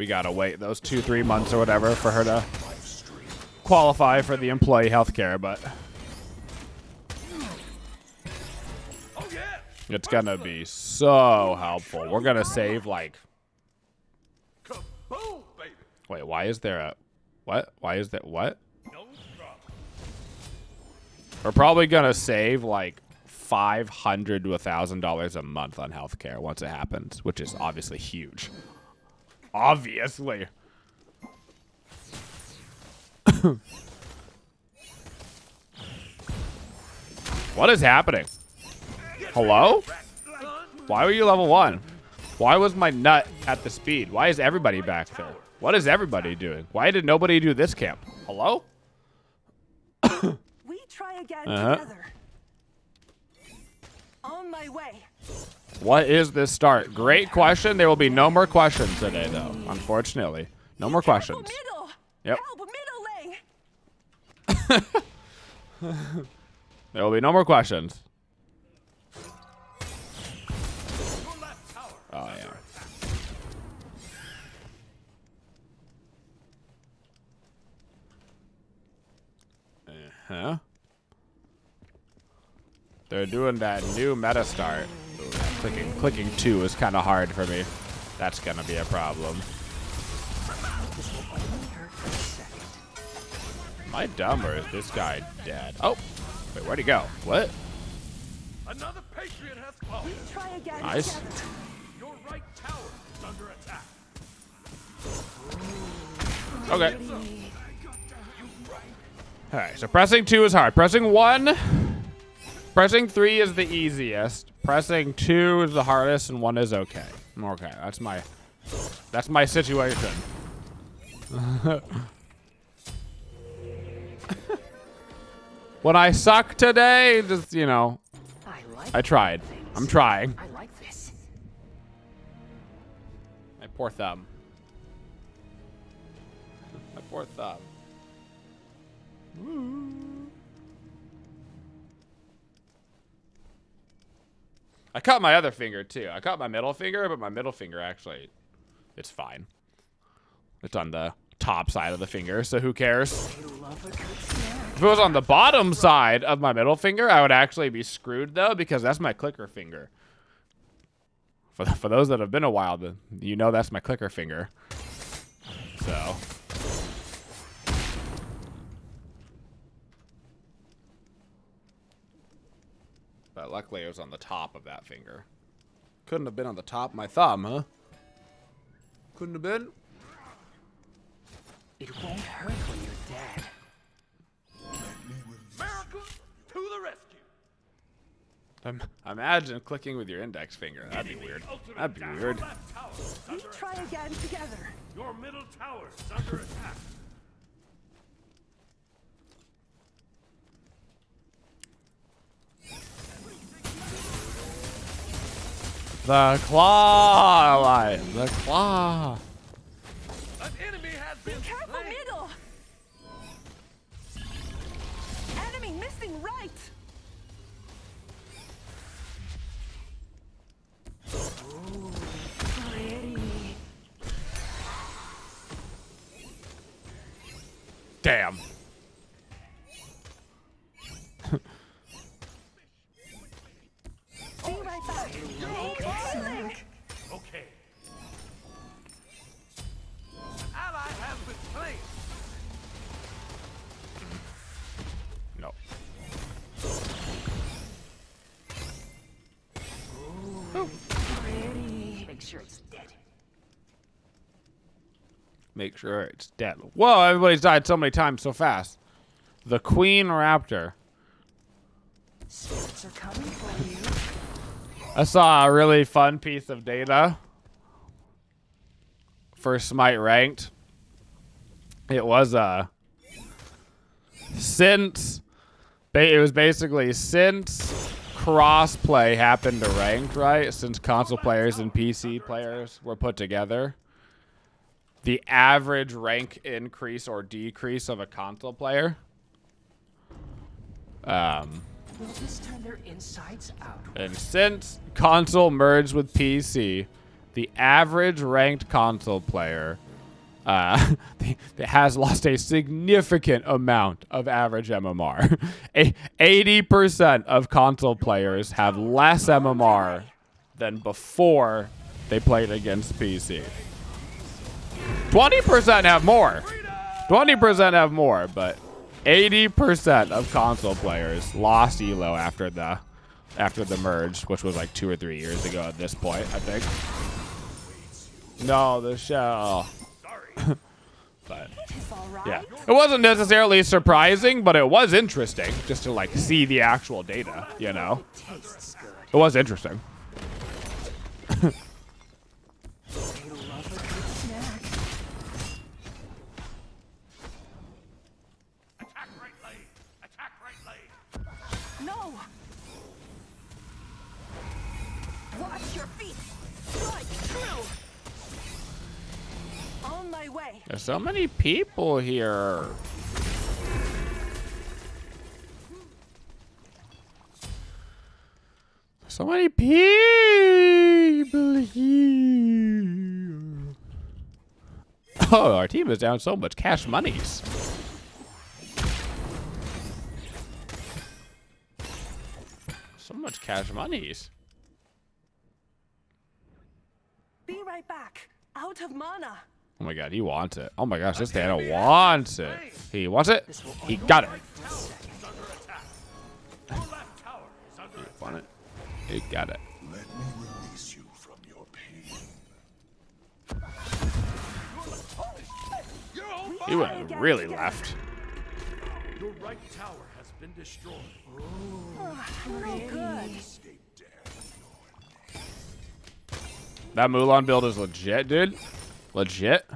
We gotta wait those 2-3 months or whatever for her to qualify for the employee health care, but it's gonna be so helpful. We're gonna save like... Wait, why is there a... What? Why is that... What? We're probably gonna save like $500 to $1,000 a month on healthcare once it happens, which is obviously huge. Obviously. What is happening? Hello? Why were you level 1? Why was my nut at the speed? Why is everybody back there? What is everybody doing? Why did nobody do this camp? Hello? We try again together. On my way. What is this start? Great question. There will be no more questions today, though. Unfortunately, no more questions. Yep. There will be no more questions. Oh yeah. Huh? They're doing that new meta start. Ooh, clicking 2 is kind of hard for me. That's gonna be a problem. Am I dumb or is this guy dead? Oh, wait, where'd he go? What? Another Patriot has fallen. We try again. Nice. Together. Your right tower is under attack. Okay. All right, so pressing 2 is hard. Pressing 1, pressing 3 is the easiest. Pressing 2 is the hardest, and 1 is okay. Okay, that's my situation. When I suck today, just you know, I tried. I'm trying. I like this. My poor thumb. My poor thumb. I cut my other finger too. I cut my middle finger, but my middle finger actually, it's fine. It's on the top side of the finger, so who cares? If it was on the bottom side of my middle finger, I would actually be screwed though, because that's my clicker finger. For those that have been a while, you know that's my clicker finger. So... But luckily, it was on the top of that finger. Couldn't have been on the top of my thumb, huh? Couldn't have been. It won't hurt when you're dead. America, to the rescue! Imagine clicking with your index finger. That'd be weird. That'd be weird. We try again together. Your middle tower is under attack. The claw line. The claw. An enemy has been careful slain. Middle. Enemy missing right. Ooh, pretty. Damn. Okay. Ally has been slain. No. Oh. Make sure it's dead. Make sure it's dead. Whoa, everybody's died so many times so fast. The Queen Raptor. Spirits are coming for you. I saw a really fun piece of data for Smite Ranked. It was basically since crossplay happened to ranked, right? Since console players and PC players were put together, the average rank increase or decrease of a console player. And since console merged with PC, the average ranked console player that has lost a significant amount of average MMR. 80% of console players have less MMR than before they played against PC. 20% have more. 20% have more, but 80% of console players lost Elo after the merge, which was like 2 or 3 years ago at this point, I think. No, the shell. But yeah, it wasn't necessarily surprising, but it was interesting just to like see the actual data, you know. It was interesting. There's so many people here. So many people here. Oh, our team is down so much cash monies. So much cash monies. Be right back. Out of mana. Oh my god, he wants it. Oh my gosh, this Thana wants it. He wants it. He got it. He won it. He got it. Let me release you from your pain. He went really left. Your right tower has been destroyed. Oh, good. That Mulan build is legit, dude. Legit.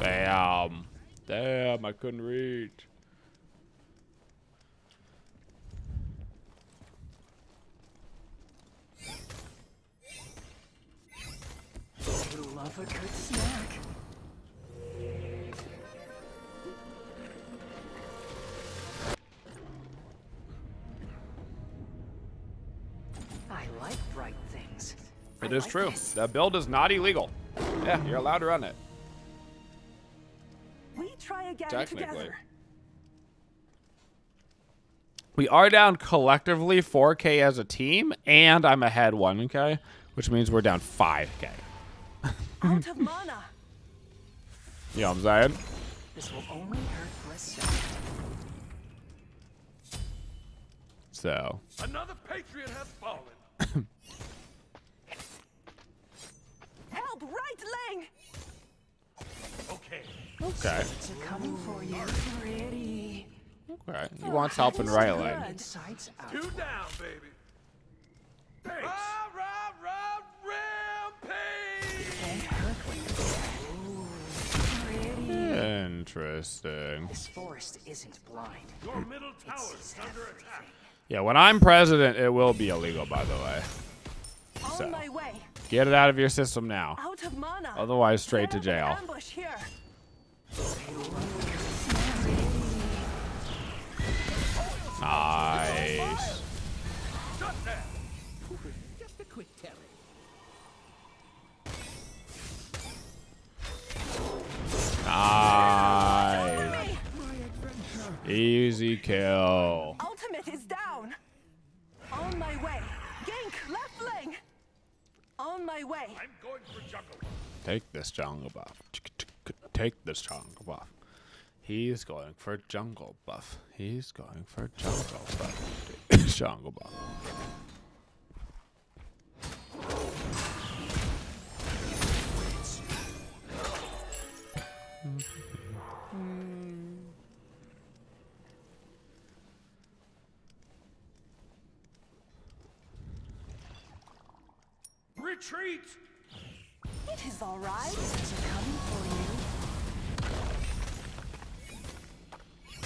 Damn. Damn, I couldn't reach. Love a good snack. It is true. That build is not illegal. Yeah, you're allowed to run it. We try again technically. Together. We are down collectively 4K as a team, and I'm ahead 1K, which means we're down 5K. Out of mana. You know what I'm saying? This will only hurt for a second. So. Another patriot has fallen. Help, right, Lang. Okay. Okay. Okay. He wants help in right lane. Two down, baby. Thanks. Interesting. This forest isn't blind. Your middle tower is under attack. Yeah, when I'm president, it will be illegal, by the way. So. On my way. Get it out of your system now. Out of mana. Otherwise, straight to jail. Ambush here. Nice. Just a quick tally. Nice. Easy kill. Ultimate is down. On my way. Gank, left lane. On my way. I'm going for jungle buff. Take this jungle buff. Take this jungle buff. He's going for jungle buff. He's going for jungle buff. Jungle buff. Retreat. It is all right.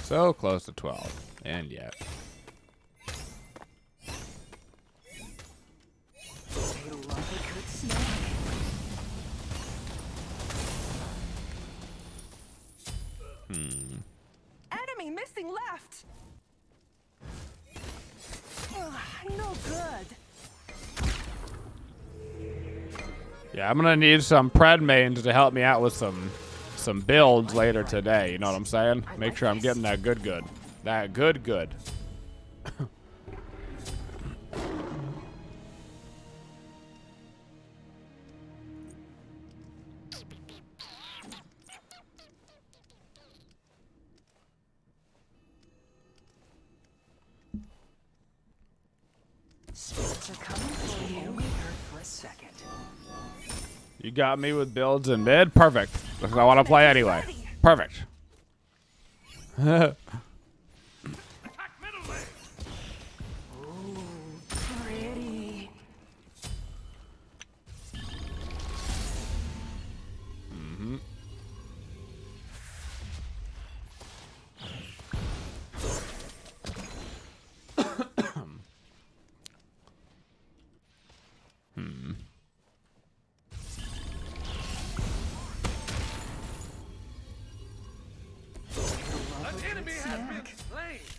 So close to 12, and yet. Enemy missing left. Ugh, no good. Yeah, I'm gonna need some pred mains to help me out with some builds later today. You know what I'm saying? Make sure I'm getting that good. That good. You got me with builds in mid? Perfect. That's what I want to play anyway. Perfect.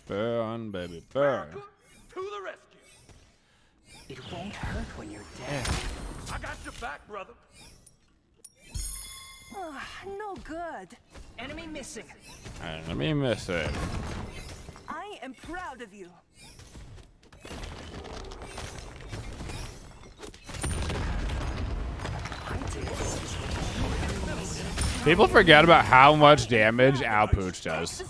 Burn, baby, burn. To the rescue. It won't hurt when you're dead. I got your back, brother. Ugh, no good. Enemy missing. Enemy missing. I am proud of you. People forget about how much damage Ah Puch does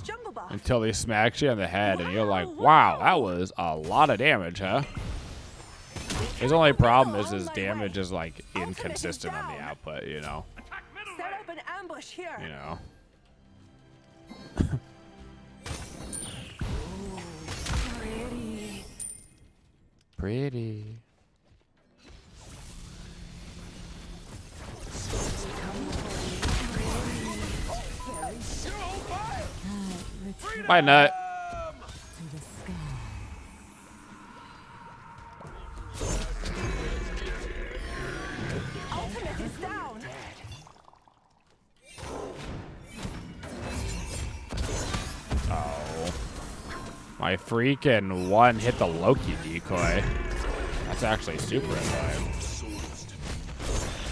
until he smacks you in the head, and you're like, wow, that was a lot of damage, huh? His only problem is his damage is like inconsistent on the output, you know. Set up an ambush here. You know. Pretty. Why not? Ultimate is down. Oh. My freaking one hit the Loki decoy. That's actually super annoying.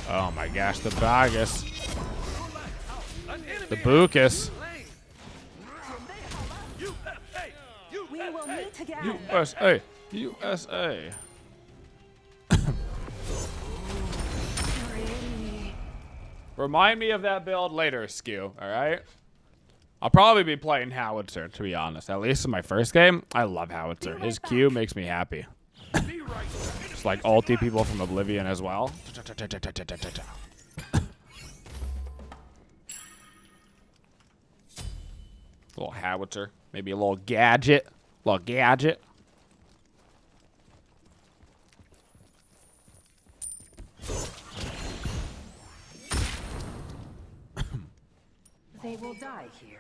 Oh my gosh, the Bagus. The Bucus. USA, USA. Remind me of that build later, Skew, all right? I'll probably be playing Howitzer, to be honest. At least in my first game, I love Howitzer. His Q makes me happy. It's like ulti people from Oblivion as well. Little Howitzer, maybe a little Gadget. Little Gadget. They will die here.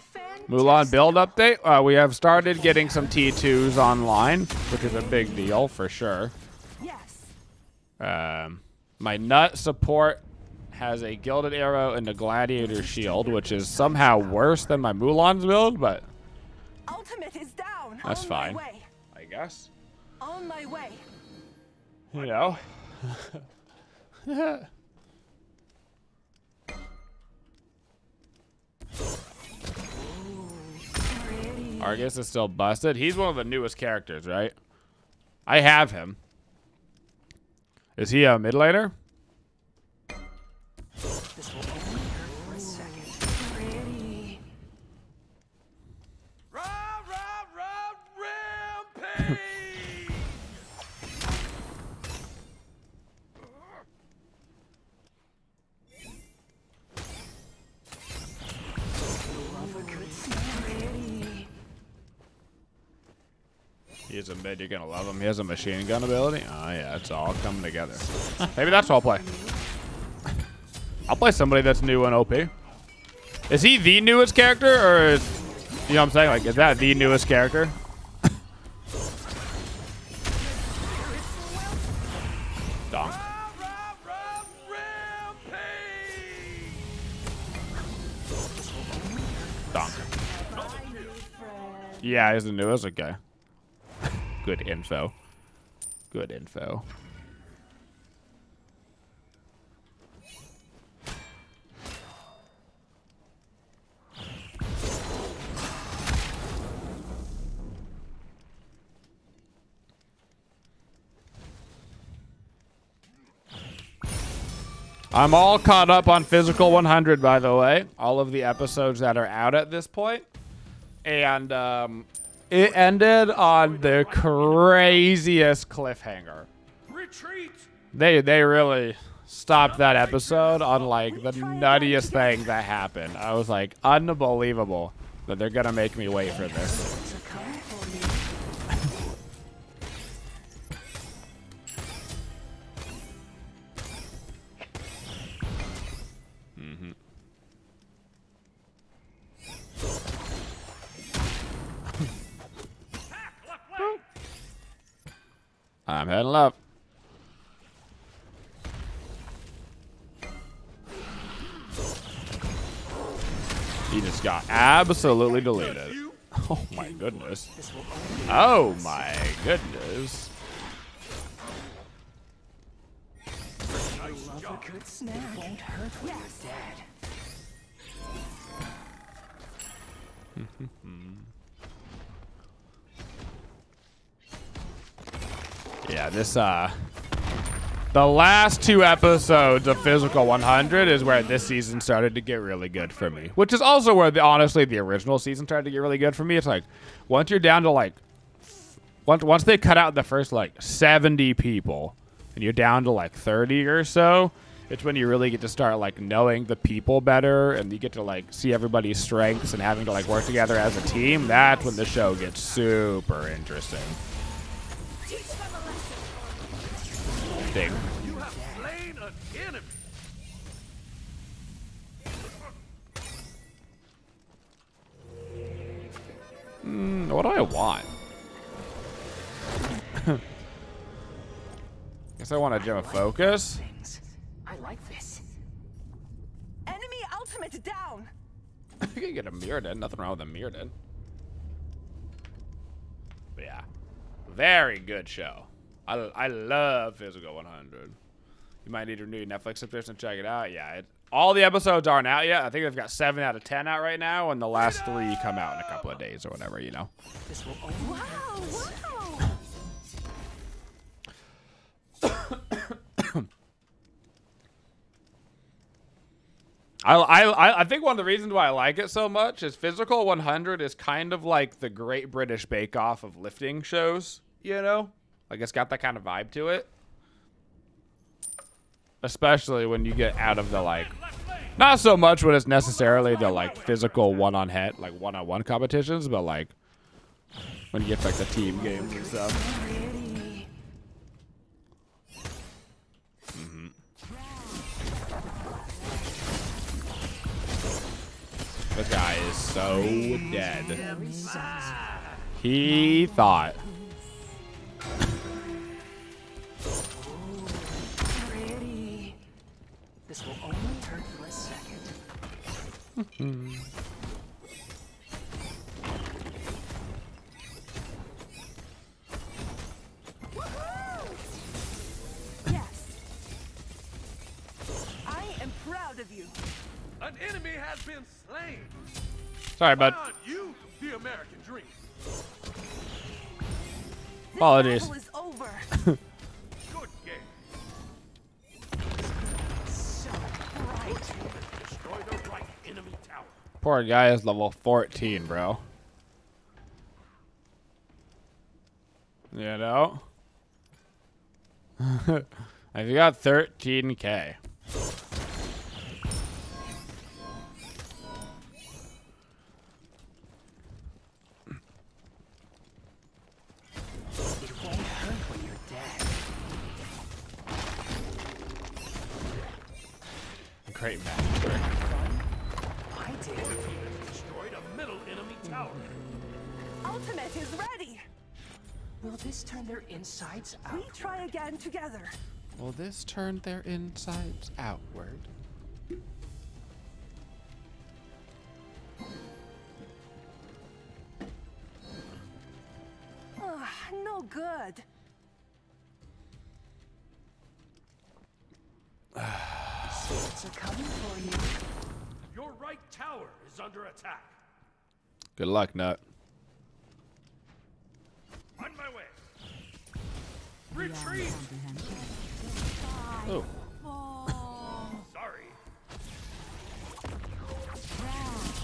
Fantastic. Mulan build update. We have started getting some T2s online, which is a big deal for sure. Yes. My nut support has a gilded arrow and a gladiator shield, which is somehow worse than my Mulan's build, but ultimate is down. That's fine, I guess. On my way. You know. Argus is still busted. He's one of the newest characters, right? I have him. Is he a mid laner? This will only hurt for a second. Rampage! He's a mid, you're gonna love him. He has a machine gun ability. Oh yeah, it's all coming together. Maybe that's all play. I'll play somebody that's new in OP. Is he the newest character, or is, you know what I'm saying? Like, is that the newest character? Donk. Yeah, he's the newest. Okay. Good info. Good info. I'm all caught up on Physical 100, by the way. All of the episodes that are out at this point. And it ended on the craziest cliffhanger. Retreat. They really stopped that episode on like the nuttiest thing that happened. I was like, unbelievable that they're gonna make me wait for this. I'm heading up. He just got absolutely deleted. Oh my goodness. Oh my goodness. Yeah, this, the last two episodes of Physical 100 is where this season started to get really good for me. Which is also where, honestly, the original season started to get really good for me. It's like, once you're down to, like, once they cut out the first, like, 70 people, and you're down to, like, 30 or so, it's when you really get to start, like, knowing the people better, and you get to, like, see everybody's strengths and having to, like, work together as a team. That's when the show gets super interesting. Thing. You have slain an enemy. What do I want? Guess I want a gem of focus. I like this. Enemy ultimate down. I can get a Mirrodin. Nothing wrong with a Mirrodin. But yeah, very good show. I love Physical 100. You might need a new Netflix subscription to check it out. Yeah, all the episodes aren't out yet. I think they've got 7 out of 10 out right now, and the last 3 come out in a couple of days or whatever, you know. Wow, wow. I think one of the reasons why I like it so much is Physical 100 is kind of like the Great British Bake-Off of lifting shows, you know? Like, it's got that kind of vibe to it. Especially when you get out of the, like... Not so much when it's necessarily the, like, physical one-on-head, like, one-on-one competitions, but, like, when you get, like, the team games and stuff. Mm-hmm. This guy is so dead. He thought... This will only hurt for a second. Yes. I am proud of you. An enemy has been slain. Sorry, bud. You, the American dream. Apologies. This battle is over. Poor guy is level 14, bro. You know? I've got 13K. Great match. I did. Destroyed a middle enemy tower. Ultimate is ready. Will this turn their insides outward? We try again together. Will this turn their insides outward? no good. Swords are coming for you. Your right tower is under attack. Good luck, Nut. On my way. Retreat. Oh. Sorry.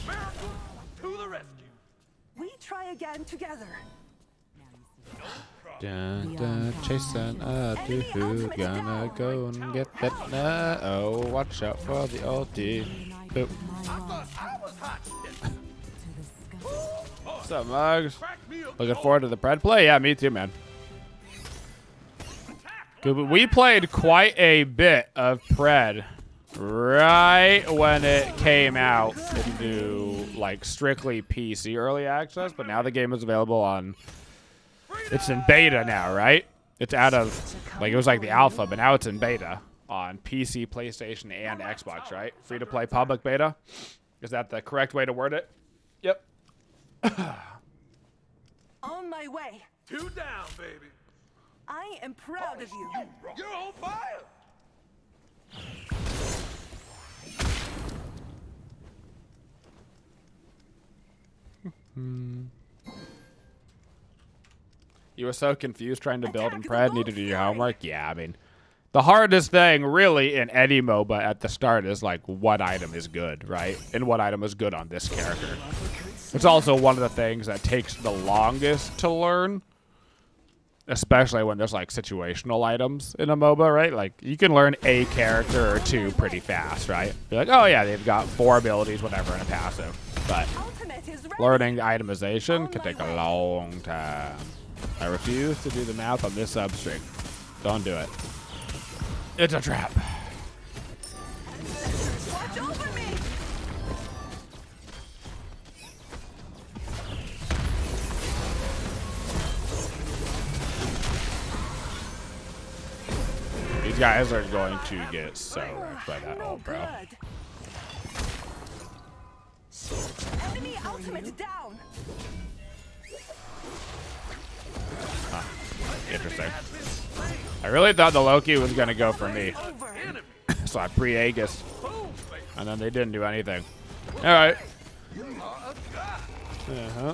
Miracle to the rescue. We try again together. Dun, dun, chasing a dude, gonna go and get that nut. Oh, watch out for the ulti. Boop. What's up, Mugs? Looking forward to the Pred play? Yeah, me too, man. We played quite a bit of Pred right when it came out into, like, strictly PC early access, but now the game is available on... It's in beta now, right? It's out of, like, it was like the alpha, but now it's in beta on PC, PlayStation, and Xbox, right? Free to play public beta. Is that the correct way to word it? Yep. On my way. 2 down, baby. I am proud of you. You're on fire. Hmm. You were so confused trying to build and Pred, need to do your homework. Yeah, I mean, the hardest thing really in any MOBA at the start is like what item is good, right? And what item is good on this character. It's also one of the things that takes the longest to learn, especially when there's like situational items in a MOBA, right? Like you can learn a character or two pretty fast, right? You're like, oh yeah, they've got 4 abilities, whatever, and a passive. But learning itemization can take a long time. I refuse to do the math on this substring. Don't do it. It's a trap. Watch over me. These guys are going to get so wrecked by that ult, bro. Enemy ultimate down. Huh. Interesting. I really thought the Loki was gonna go for me, so I pre-Aegis, and then they didn't do anything. All right. Uh-huh.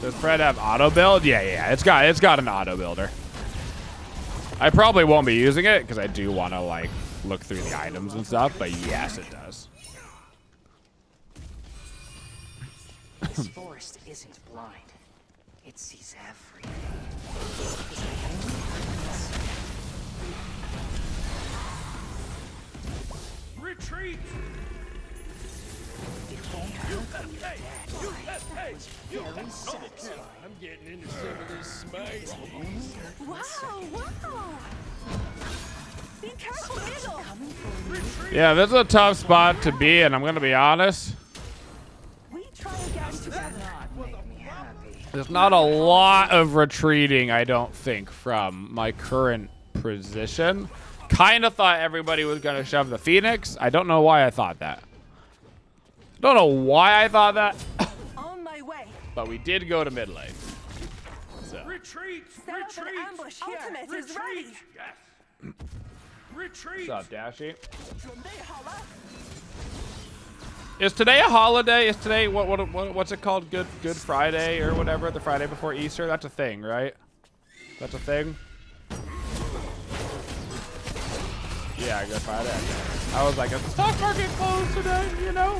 Does Pred have auto build? Yeah, yeah. It's got an auto builder. I probably won't be using it because I do want to like look through the items and stuff, but yes, it does. This forest isn't blind. It sees everything. Retreat! I'm getting into some of this Smite. Wow! Be careful, Elo. Yeah, this is a tough spot to be in. I'm gonna be honest. There's not a lot of retreating, I don't think, from my current position. Kind of thought everybody was gonna shove the Phoenix. I don't know why I thought that. Don't know why I thought that. On my way. But we did go to mid lane. So. Retreat! Retreat! Ultimate retreat. Is ready. Yes. Retreat! What's up, Dashy? Is today a holiday? Is today what's it called? Good Friday or whatever? The Friday before Easter? That's a thing, right? That's a thing. Yeah, Good Friday. I was like, is the stock market closed today? You know.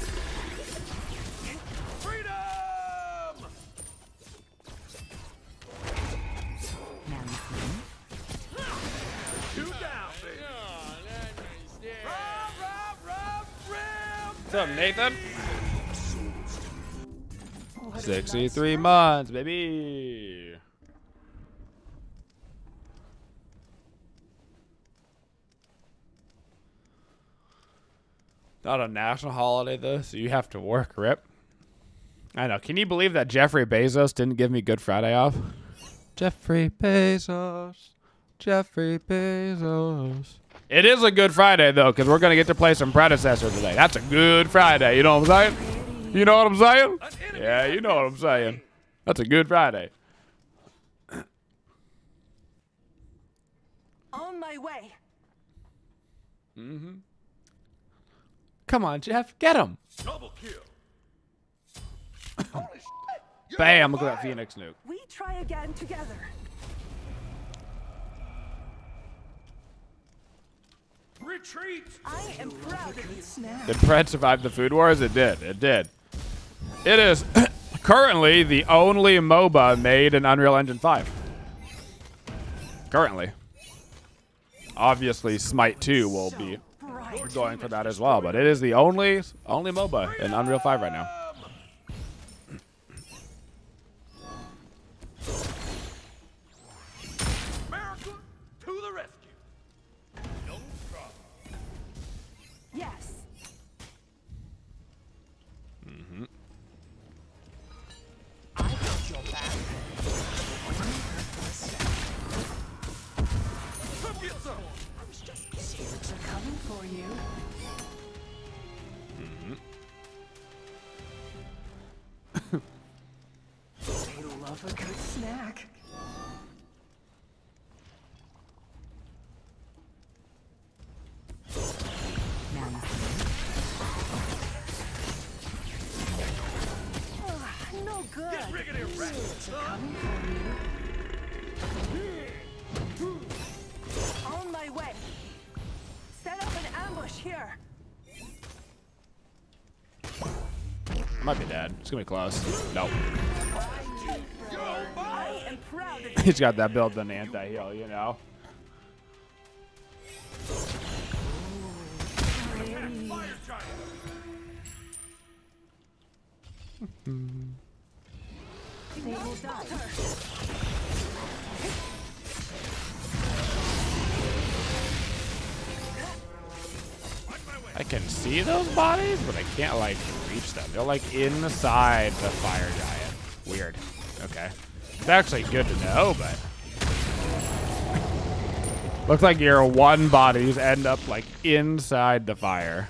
What's up, Nathan? 63 months, baby. Not a national holiday, though, so you have to work, Rip. I know. Can you believe that Jeffrey Bezos didn't give me Good Friday off? Jeffrey Bezos. Jeffrey Bezos. It is a good Friday, though, because we're going to get to play some Predecessor today. That's a good Friday. You know what I'm saying? You know what I'm saying? Yeah, you know what I'm saying. That's a good Friday. On my way. Mm-hmm. Come on, Jeff. Get him. Double kill. Bam. Look at that Phoenix nuke. We try again together. Retreat! I am proud of you, Snap. Did Pred survive the food wars? It did. It did. It is currently the only MOBA made in Unreal Engine 5. Currently. Obviously, Smite 2 will be going for that as well, but it is the only MOBA in Unreal 5 right now. On my way. Set up an ambush here. Might be dead. It's gonna be close. Nope. He's got that build on anti-heal, you know. They will die. I can see those bodies, but I can't like reach them. They're like inside the fire giant. Weird. Okay. It's actually good to know, but looks like your one bodies end up like inside the fire.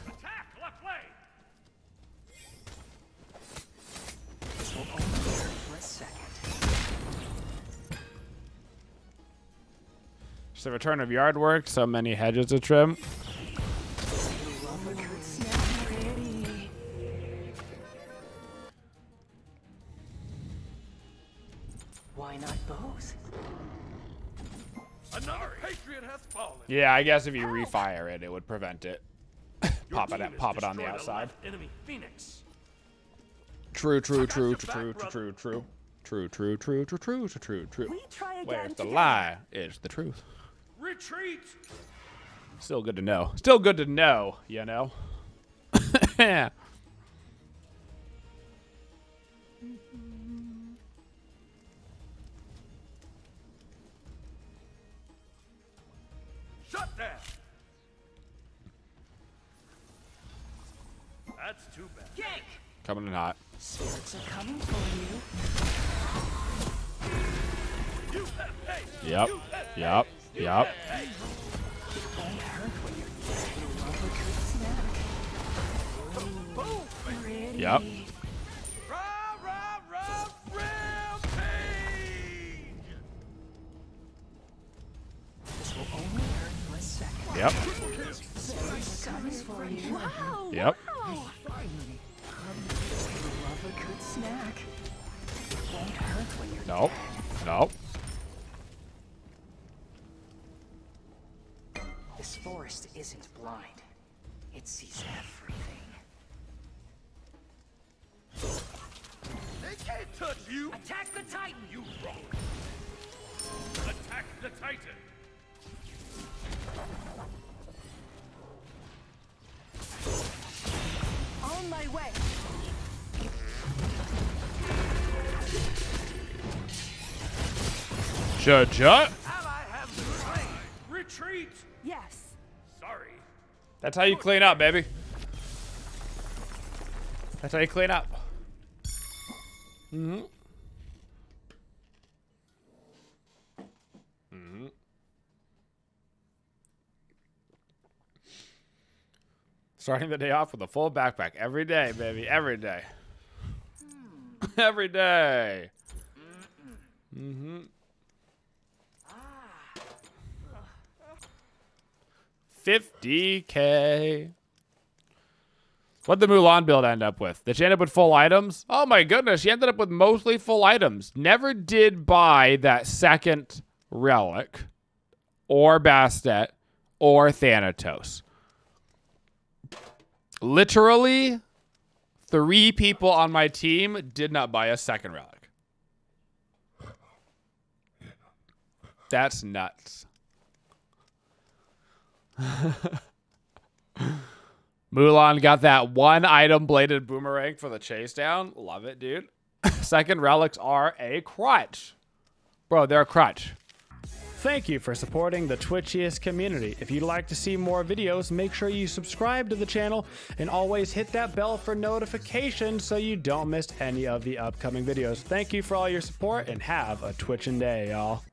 The return of yard work, so many hedges to trim. Why not bows? Another patriot has fallen. Yeah, I guess if you refire it, it would prevent it. pop it on the outside. Enemy Phoenix. True. Where's the lie? It's the truth. Retreat. Still good to know. Still good to know, you know. Shut down. That's too bad. Yank. Coming in hot. Spirits are coming for you. Yep. Yep. Yep. Yep. No. No. This forest isn't blind. It sees everything. They can't touch you! Attack the Titan! You wrong! Attack the Titan! On my way! Judge. Retreat. Yes. Sorry. That's how you clean up, baby. That's how you clean up. Mm-hmm. Mm-hmm. Starting the day off with a full backpack every day, baby. Every day. Every day. Mm-hmm. $50K. What'd the Mulan build end up with? Did she end up with full items? Oh my goodness, she ended up with mostly full items. Never did buy that second relic, or Bastet, or Thanatos. Literally, 3 people on my team did not buy a second relic. That's nuts. Mulan got that 1-item bladed boomerang for the chase down. Love it, dude. Second relics are a crutch. Bro, they're a crutch. Thank you for supporting the Twitchiest community. If you'd like to see more videos, make sure you subscribe to the channel and always hit that bell for notifications so you don't miss any of the upcoming videos. Thank you for all your support and have a twitchin' day, y'all.